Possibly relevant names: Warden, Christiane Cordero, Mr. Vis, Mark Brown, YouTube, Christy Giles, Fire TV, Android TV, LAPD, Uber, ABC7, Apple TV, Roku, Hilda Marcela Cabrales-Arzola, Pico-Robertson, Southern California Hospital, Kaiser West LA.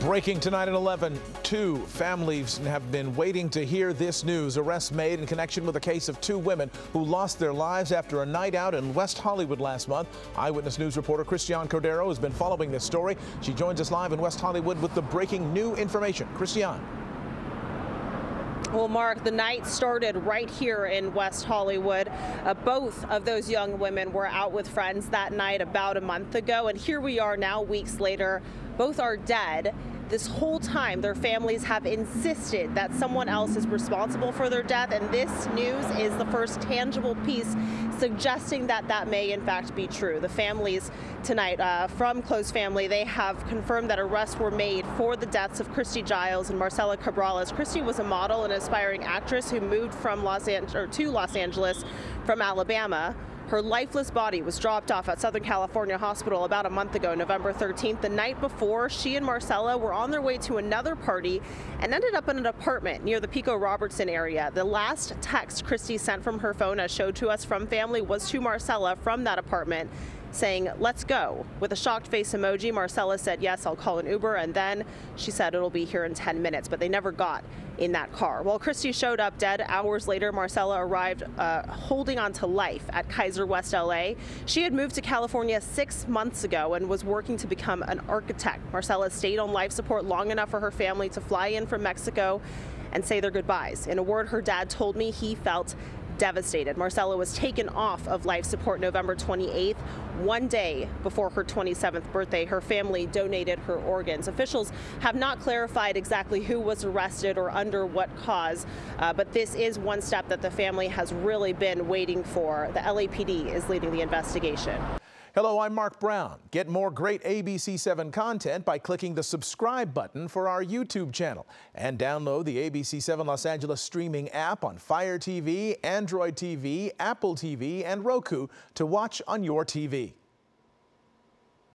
Breaking tonight at 11, two families have been waiting to hear this news. Arrests made in connection with a case of two women who lost their lives after a night out in West Hollywood last month. Eyewitness News reporter Christiane Cordero has been following this story. She joins us live in West Hollywood with the breaking new information. Christiane. Well, Mark, the night started right here in West Hollywood. Both of those young women were out with friends that night about a month ago, and here we are now, weeks later. Both are dead. This whole time, their families have insisted that someone else is responsible for their death, and this news is the first tangible piece suggesting that that may in fact be true. The families tonight from Close Family, they have confirmed that arrests were made for the deaths of Christy Giles and Marcela Cabrales. Christy was a model and aspiring actress who moved from to Los Angeles from Alabama. Her lifeless body was dropped off at Southern California Hospital about a month ago, November 13th. The night before, she and Marcela were on their way to another party and ended up in an apartment near the Pico-Robertson area. The last text Christy sent from her phone, as showed to us from family, was to Marcela from that apartment, saying, "Let's go." With a shocked face emoji, Marcela said, "Yes, I'll call an Uber," and then she said, "It'll be here in 10 minutes, but they never got in that car. Well, Christy showed up dead. Hours later, Marcela arrived holding on to life at Kaiser West LA. She had moved to California 6 months ago and was working to become an architect. Marcela stayed on life support long enough for her family to fly in from Mexico and say their goodbyes. In a word, her dad told me he felt devastated. Marcela was taken off of life support November 28th, one day before her 27th birthday. Her family donated her organs. Officials have not clarified exactly who was arrested or under what cause, but this is one step that the family has really been waiting for. The LAPD is leading the investigation. Hello, I'm Mark Brown. Get more great ABC7 content by clicking the subscribe button for our YouTube channel, and download the ABC7 Los Angeles streaming app on Fire TV, Android TV, Apple TV, and Roku to watch on your TV.